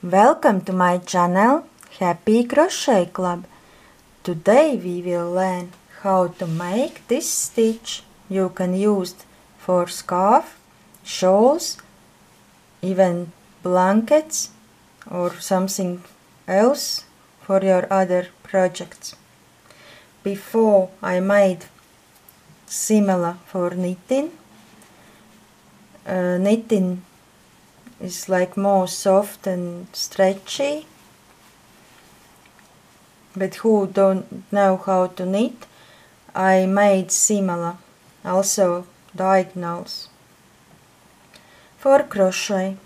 Welcome to my channel Happy Crochet Club. Today we will learn how to make this stitch. You can use it for scarf, shawls, even blankets or something else for your other projects. Before I made similar for knitting. Knitting is like more soft and stretchy, but who don't know how to knit, I made similar, also diagonals. For crochet,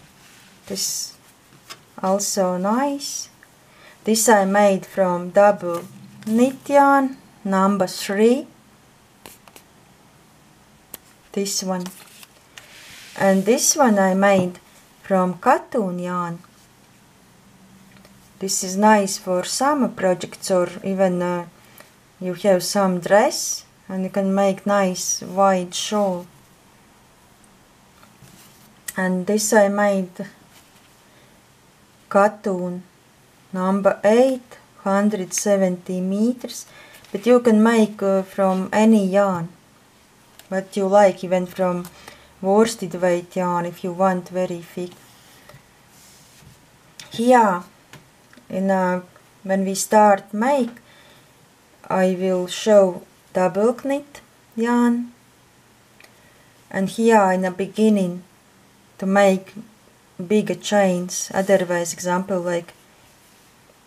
this also nice. This I made from double knit yarn number 3, this one, and this one I made from cotton yarn. This is nice for summer projects, or even you have some dress and you can make nice wide shawl. And this I made cotton number 8, 170 meters, but you can make from any yarn what you like, even from worsted weight yarn if you want very thick. Here, when we start make, I will show double knit yarn, and here in the beginning to make bigger chains, otherwise example like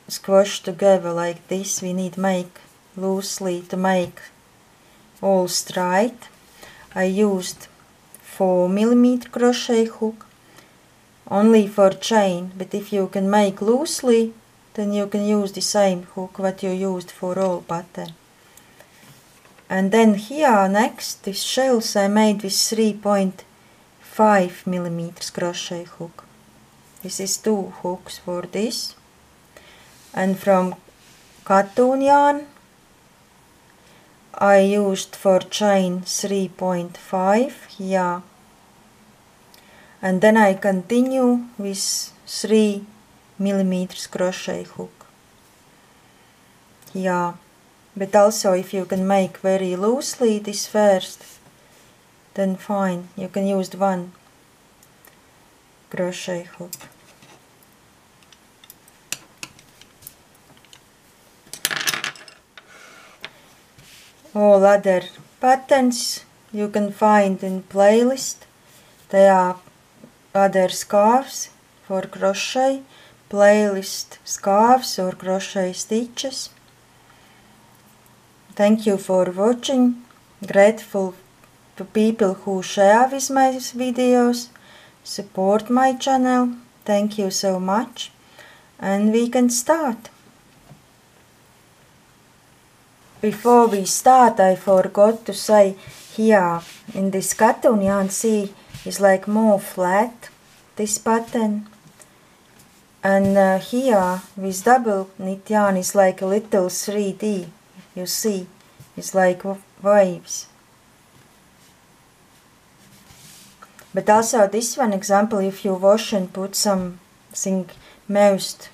squash together like this, we need make loosely to make all straight. I used 4mm crochet hook only for chain, but if you can make loosely, then you can use the same hook what you used for all pattern. And then here next, these shells I made with 3.5mm crochet hook. This is 2 hooks for this, and from cotton yarn I used for chain 3.5 here, and then I continue with 3mm crochet hook here. But also if you can make very loosely this first, then fine, you can use 1 crochet hook. All other patterns you can find in playlist. There are other scarves for crochet, playlist scarves or crochet stitches. Thank you for watching. Grateful to people who share with my videos, support my channel. Thank you so much, and we can start. Before we start, I forgot to say, here in this cotton yarn, see, is like more flat, this pattern, and here with double knit yarn is like a little 3D, you see, it's like waves. But also this one example, if you wash and put something moist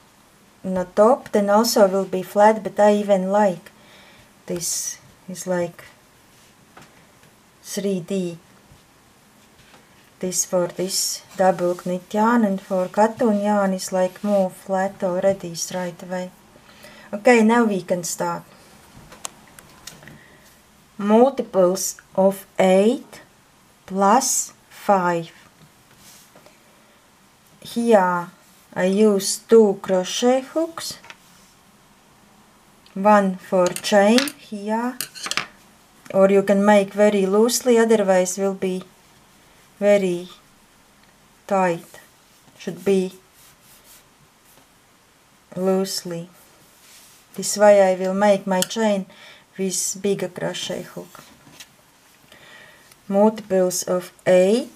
on the top, then also will be flat, but I even like. This is like 3D. This for this double knit yarn, and for cotton yarn is like more flat already straight away. Okay, now we can start. Multiples of 8 plus 5. Here I use 2 crochet hooks. 1 for chain here, or you can make very loosely, otherwise will be very tight, should be loosely. This way I will make my chain with bigger crochet hook. Multiples of 8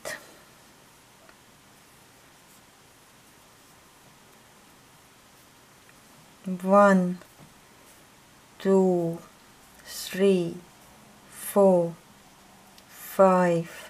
1 2, 3, 4, 5,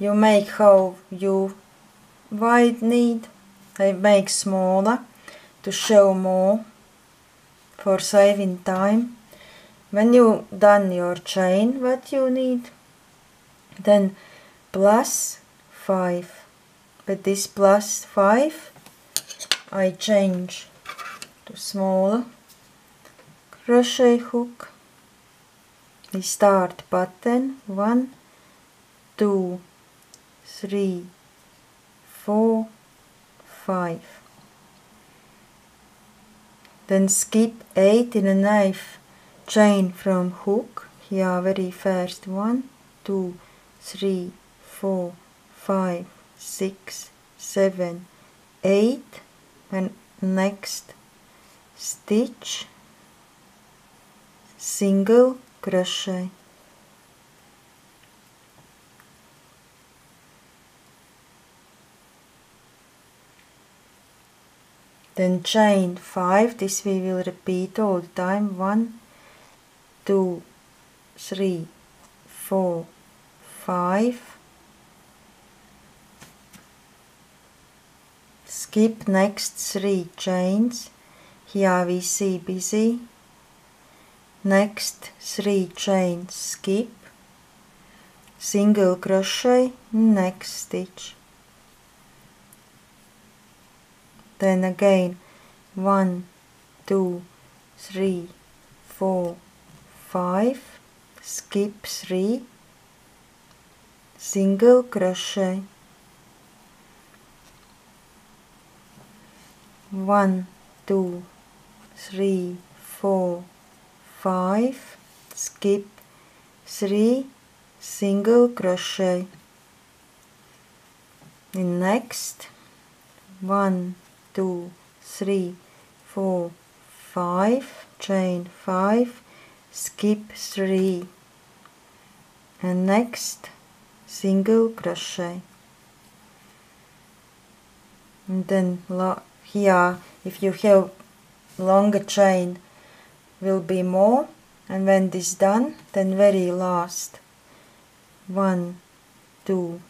You make how you wide need. I make smaller to show more for saving time. When you done your chain what you need, then plus 5. But this plus 5 I change to smaller crochet hook. We start button 1, 2, 3, 4, 5. Then skip 8 in a knife chain from hook. Here very first 1, 2, 3, 4, 5, 6, 7, 8 and next stitch single crochet. Then chain 5, this we will repeat all the time, 1, 2, 3, 4, 5, skip next 3 chains, here we see busy, next 3 chains skip, single crochet, next stitch. Then again 1, 2, 3, 4, 5, skip 3, single crochet, 1, 2, 3, 4, 5, skip 3, single crochet. And next 1, 2, 3, 4, 5, chain 5, skip 3 and next single crochet. And then here if you have longer chain will be more, and when this done then very last 1, 2,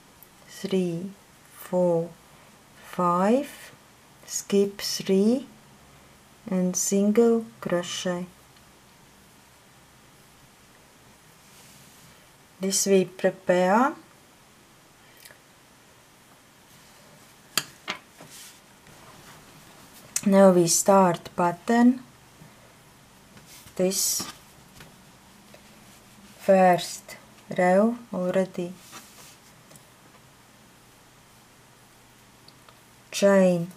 3, 4, 5, skip 3 and single crochet. This we prepare. Now we start pattern. This first row already. Chain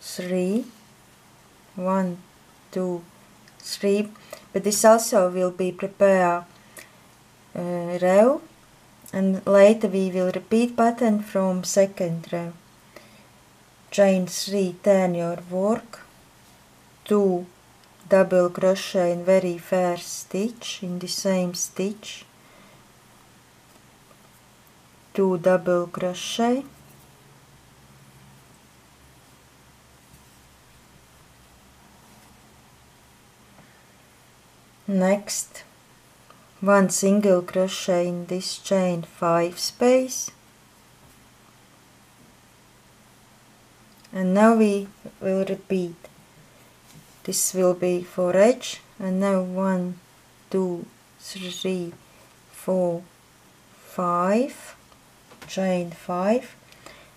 3, 1, 2, 3, but this also will be prepare row, and later we will repeat pattern from second row. Chain 3, turn your work, 2 double crochet in very first stitch, in the same stitch, 2 double crochet, next 1 single crochet in this chain 5 space, and now we will repeat. This will be for edge, and now 1, 2, 3, 4, 5, chain 5,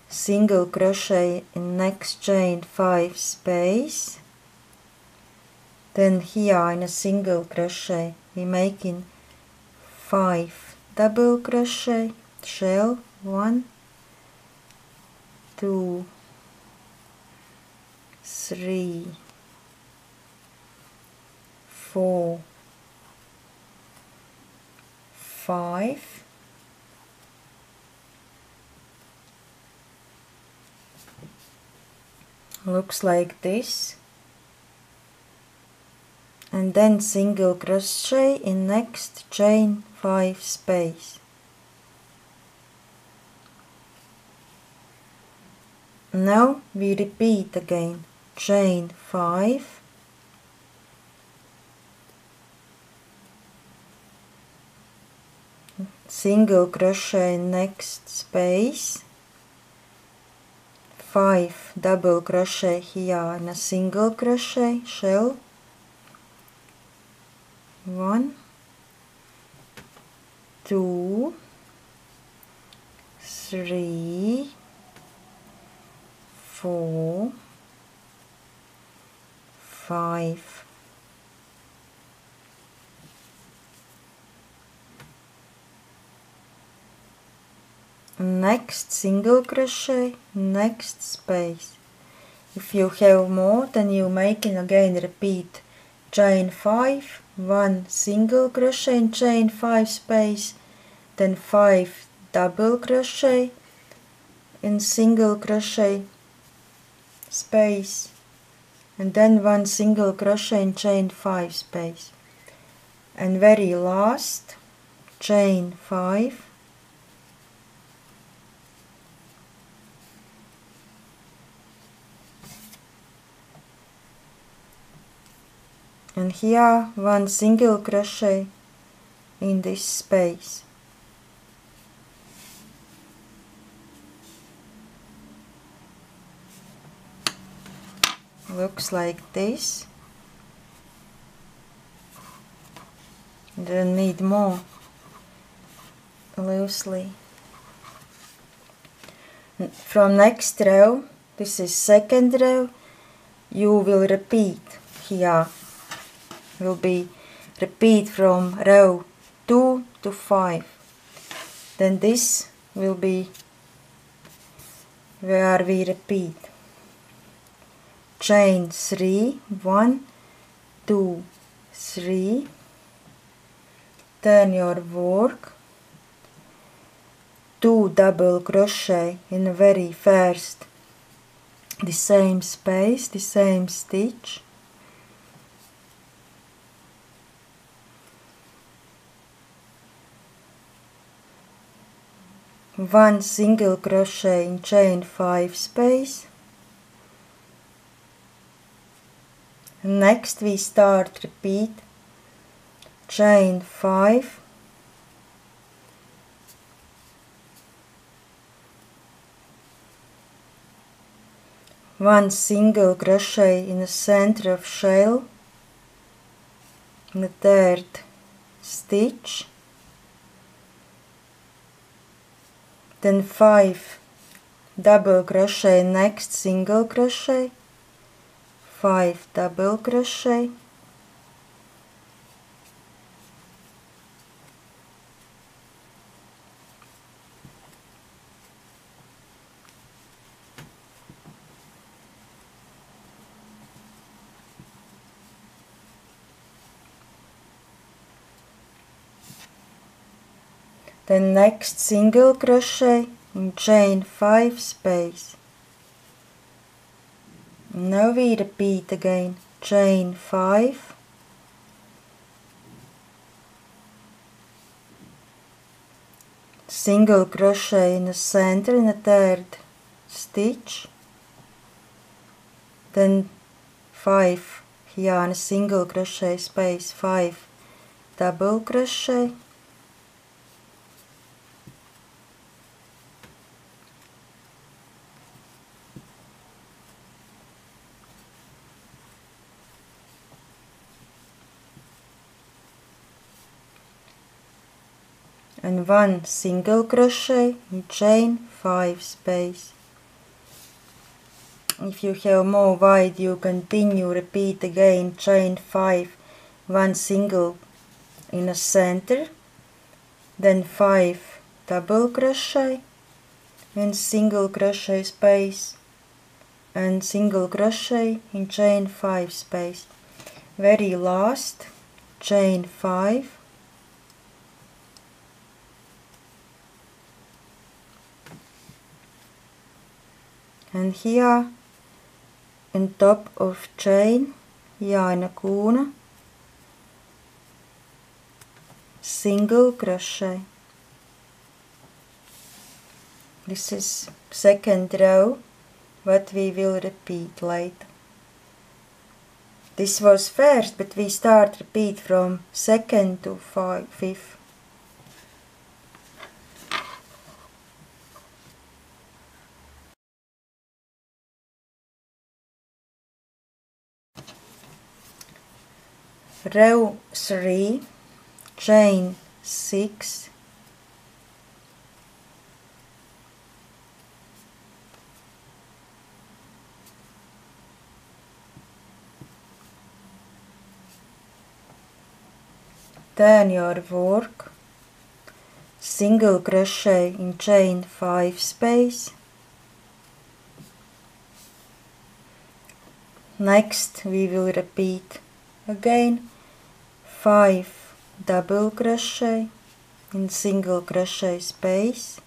single crochet in next chain 5 space. Then here in a single crochet we making 5 double crochet shell, 1, 2, 3, 4, 5, looks like this. and then single crochet in next chain 5 space. Now we repeat again chain 5 single crochet next space, 5 double crochet here and a single crochet shell, 1 2 3 4 5 next single crochet next space. If you have more, then you make it again, repeat chain 5, 1 single crochet in chain 5 space, then 5 double crochet in single crochet space, and then 1 single crochet in chain 5 space, and very last chain 5 and here 1 single crochet in this space. Looks like this. Don't need more loosely. From next row, this is second row, you will repeat here. Will be repeat from row 2 to 5. Then this will be where we repeat chain 3, 1, 2, 3, turn your work, 2 double crochet in the very first, the same space, the same stitch, one single crochet in chain 5 space. Next we start repeat chain 5 1 single crochet in the center of shell in the third stitch, then 5 double crochet next single crochet, 5 double crochet, then next single crochet in chain 5 space. Now we repeat again chain 5 single crochet in the center in the third stitch, then 5 here and a single crochet space, 5 double crochet, and 1 single crochet in chain 5 space. If you have more wide, you continue, repeat again chain 5, 1 single in the center, then 5 double crochet in single crochet space and single crochet in chain 5 space. Very last chain 5 and here in top of chain, here in a corner, single crochet. This is second row, what we will repeat later. This was first, but we start repeat from second to fifth. Row 3, chain 6, turn your work, single crochet in chain 5 space. Next we will repeat again 5 double crochet in single crochet space,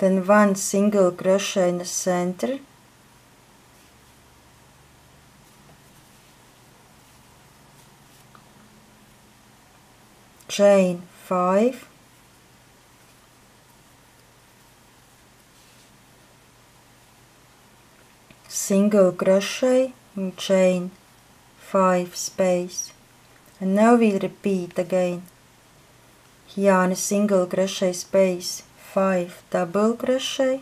then 1 single crochet in the center, chain 5, single crochet in chain 5 space, and now we'll repeat again here on a single crochet space 5 double crochet,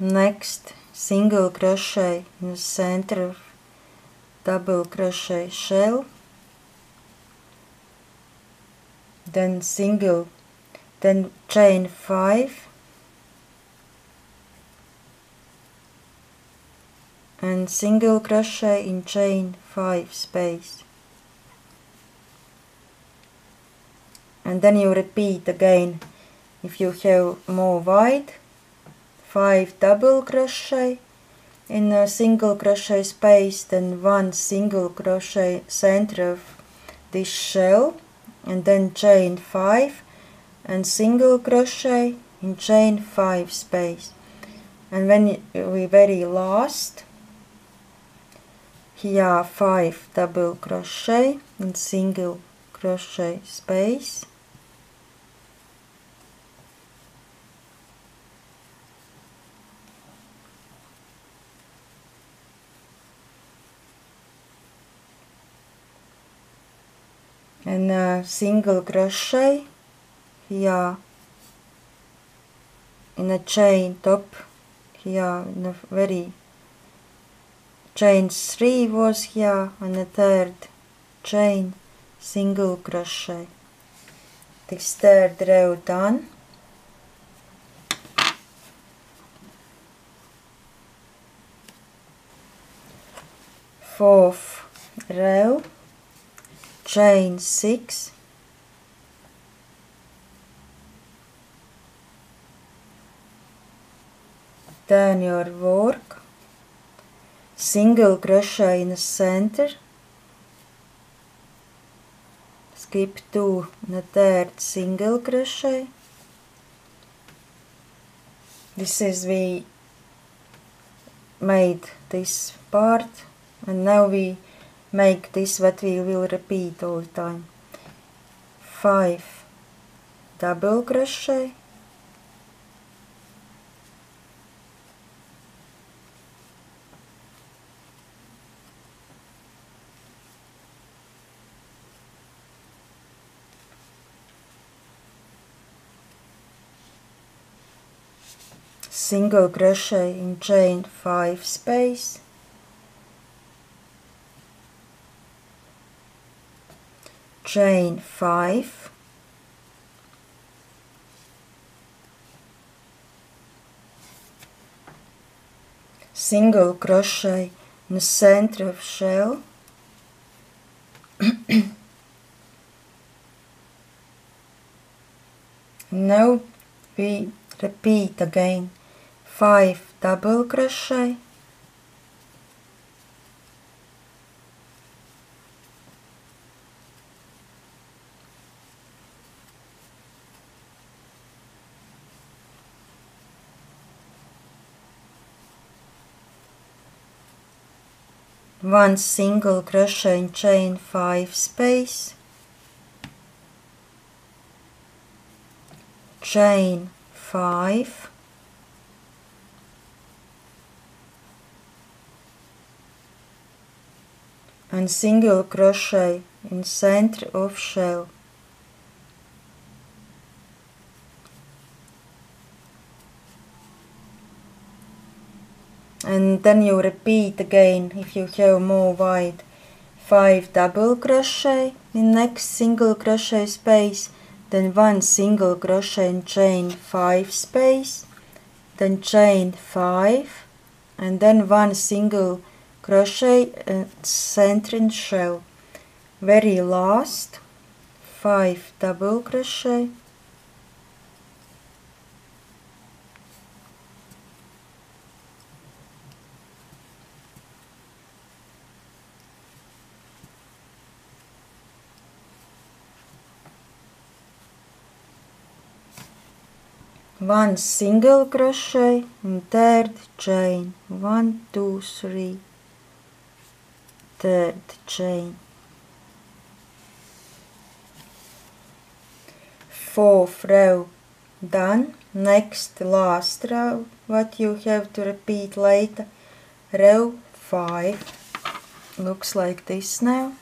next single crochet in the center of double crochet shell, then chain 5 and single crochet in chain 5 space, and then you repeat again if you have more wide, 5 double crochet in a single crochet space, then 1 single crochet center of this shell, and then chain 5 and single crochet in chain 5 space. And when we very last, here 5 double crochet in single crochet space, and a single crochet here in a chain top, here in a very chain 3 was here, and a third chain single crochet. This third row done. Fourth row, chain 6, turn your work, single crochet in the center, skip 2 and a third single crochet. This is we made this part, and now we make this what we will repeat all the time. 5 double crochet, single crochet in chain 5 space, chain 5 single crochet in the center of shell Now we repeat again 5 double crochet, 1 single crochet and chain 5 space, chain 5, and single crochet in center of shell. And then you repeat again, if you have more wide, 5 double crochet in next single crochet space, then 1 single crochet and chain 5 space, then chain 5, and then 1 single crochet and center in shell. Very last, 5 double crochet, 1 single crochet and third chain, 1, 2, 3, third chain, 4th row done. Next last row, what you have to repeat later, row 5 looks like this now.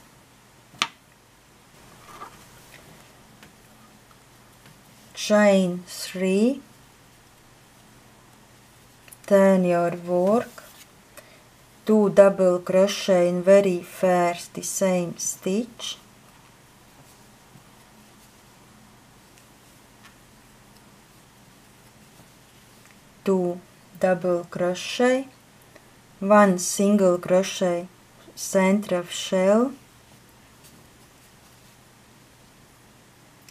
Chain 3, turn your work, 2 double crochet in very first the same stitch, two double crochet, 1 single crochet center of shell.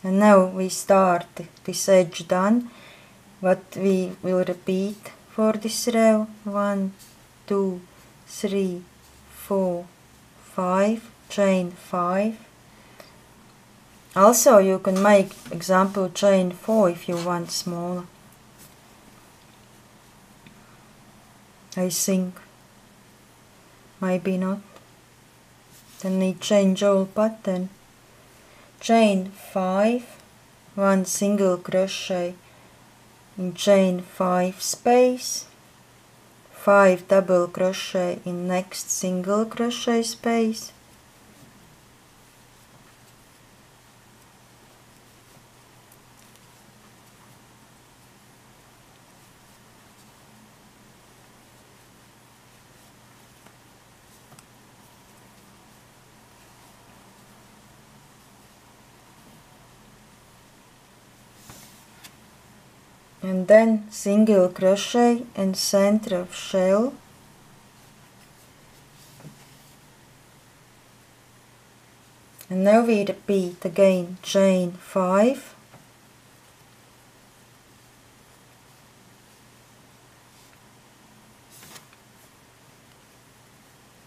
And now we start this edge done, what we will repeat for this row, 1, 2, 3, 4, 5, chain 5. Also you can make example chain 4 if you want smaller, I think, maybe not. Then we change all pattern, chain 5, 1 single crochet in chain 5 space, 5 double crochet in next single crochet space, 10 single crochet in center of shell, 1 now we repeat again chain 5,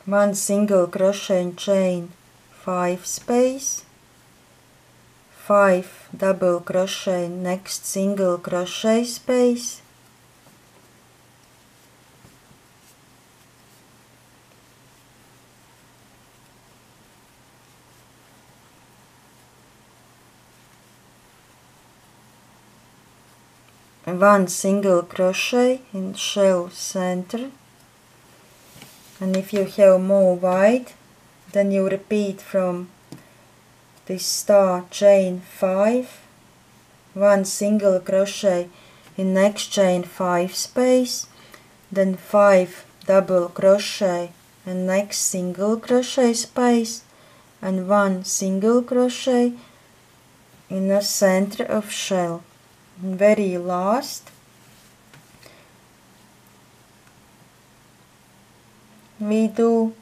1 single crochet in chain 5 space, 5 double crochet next single crochet space, 1 single crochet in shell center. And if you have more wide, then you repeat from this star, chain 5, 1 single crochet in next chain 5 space, then 5 double crochet and next single crochet space, and 1 single crochet in the center of shell. And very last, we do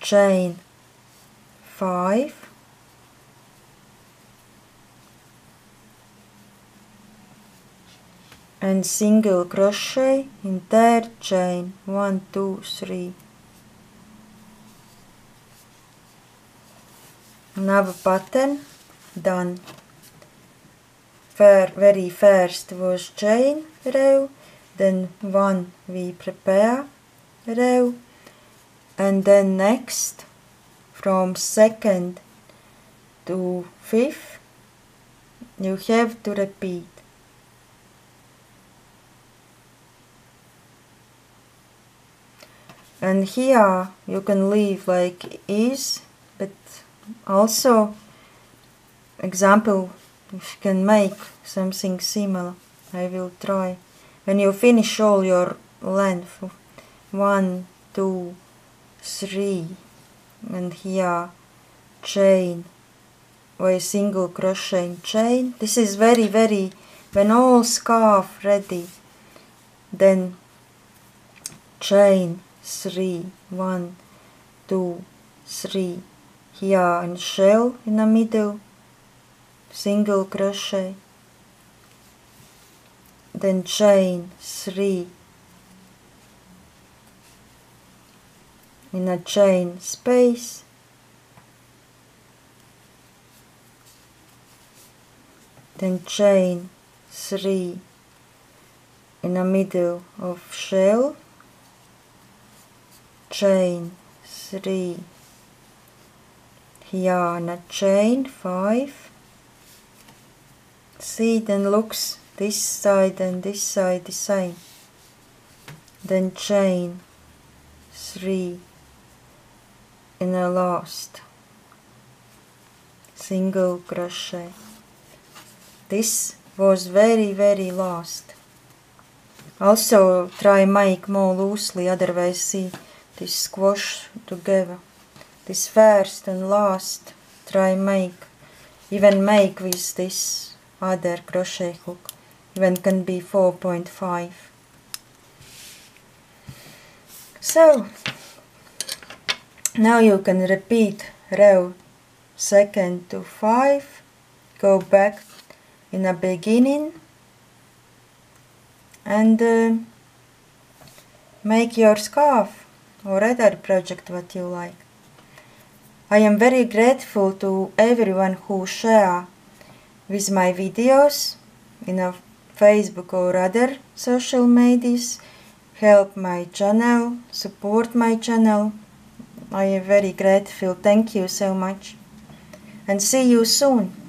chain 5, 1 single crochet in third chain, 1, 2, 3. Another pattern done. Very first was chain row, then 1 we prepare row, and then next from 2nd to 5th you have to repeat. And here you can leave like is, but also example if you can make something similar. I will try. When you finish all your length, 1, 2, 3, and here chain or single crochet in chain. This is very when all scarf ready, then chain 3, 1, 2, 3, here and shell in the middle, single crochet, then chain 3 in a chain space, then chain 3 in the middle of shell, chain 3 here on a chain 5. See, then looks this side and this side the same, then chain 3 in a last single crochet. This was very last. Also try make more loosely, otherwise see this squash together. This first and last try make, even make with this other crochet hook, even can be 4.5. So now you can repeat row 2nd to 5, go back in the beginning and make your scarf or other project what you like. I am very grateful to everyone who share with my videos in a Facebook or other social medias, help my channel, support my channel. I am very grateful. Thank you so much, and see you soon.